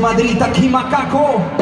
Madrid, aquí Macaco.